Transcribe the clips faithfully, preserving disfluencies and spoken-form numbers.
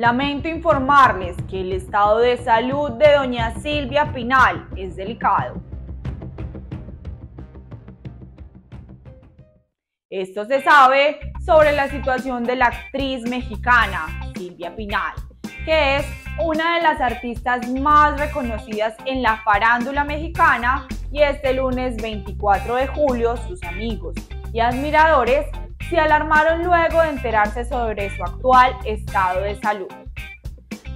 Lamento informarles que el estado de salud de doña Silvia Pinal es delicado. Esto se sabe sobre la situación de la actriz mexicana Silvia Pinal, que es una de las artistas más reconocidas en la farándula mexicana, y este lunes veinticuatro de julio sus amigos y admiradores se alarmaron luego de enterarse sobre su actual estado de salud.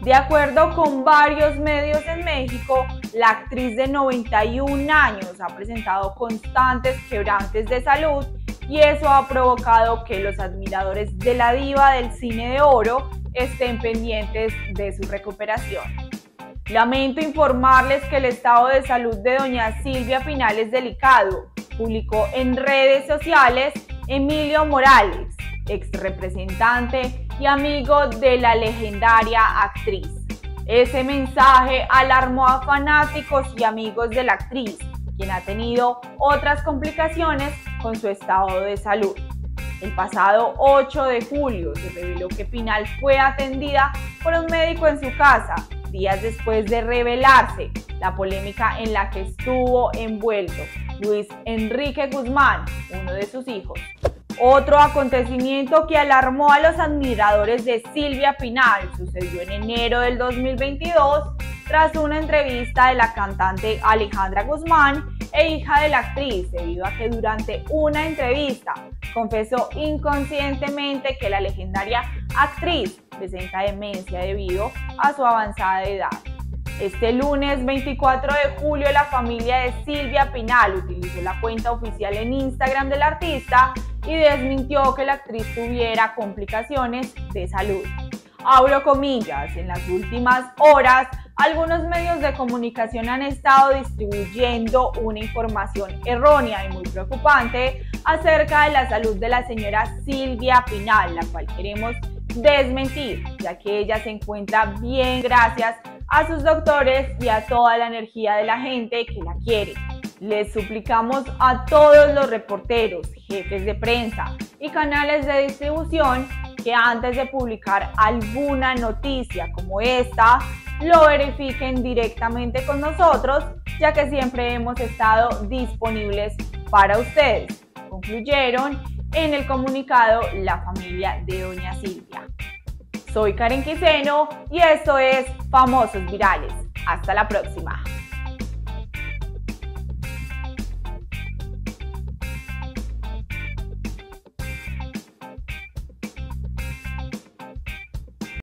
De acuerdo con varios medios en México, la actriz de noventa y un años ha presentado constantes quebrantes de salud y eso ha provocado que los admiradores de la diva del cine de oro estén pendientes de su recuperación. Lamento informarles que el estado de salud de doña Silvia Pinal es delicado, publicó en redes sociales Emilio Morales, ex representante y amigo de la legendaria actriz. Ese mensaje alarmó a fanáticos y amigos de la actriz, quien ha tenido otras complicaciones con su estado de salud. El pasado ocho de julio se reveló que Pinal fue atendida por un médico en su casa, días después de revelarse la polémica en la que estuvo envuelto Luis Enrique Guzmán, uno de sus hijos. Otro acontecimiento que alarmó a los admiradores de Silvia Pinal sucedió en enero del dos mil veintidós, tras una entrevista de la cantante Alejandra Guzmán e hija de la actriz, debido a que durante una entrevista confesó inconscientemente que la legendaria actriz presenta demencia debido a su avanzada edad. Este lunes veinticuatro de julio la familia de Silvia Pinal utilizó la cuenta oficial en Instagram del artista y desmintió que la actriz tuviera complicaciones de salud. Abro comillas, en las últimas horas algunos medios de comunicación han estado distribuyendo una información errónea y muy preocupante acerca de la salud de la señora Silvia Pinal, la cual queremos desmentir, ya que ella se encuentra bien gracias a sus doctores y a toda la energía de la gente que la quiere. Les suplicamos a todos los reporteros, jefes de prensa y canales de distribución que antes de publicar alguna noticia como esta, lo verifiquen directamente con nosotros, ya que siempre hemos estado disponibles para ustedes, concluyeron en el comunicado la familia de doña Silvia. Soy Karen Quiseno y esto es Famosos Virales. Hasta la próxima.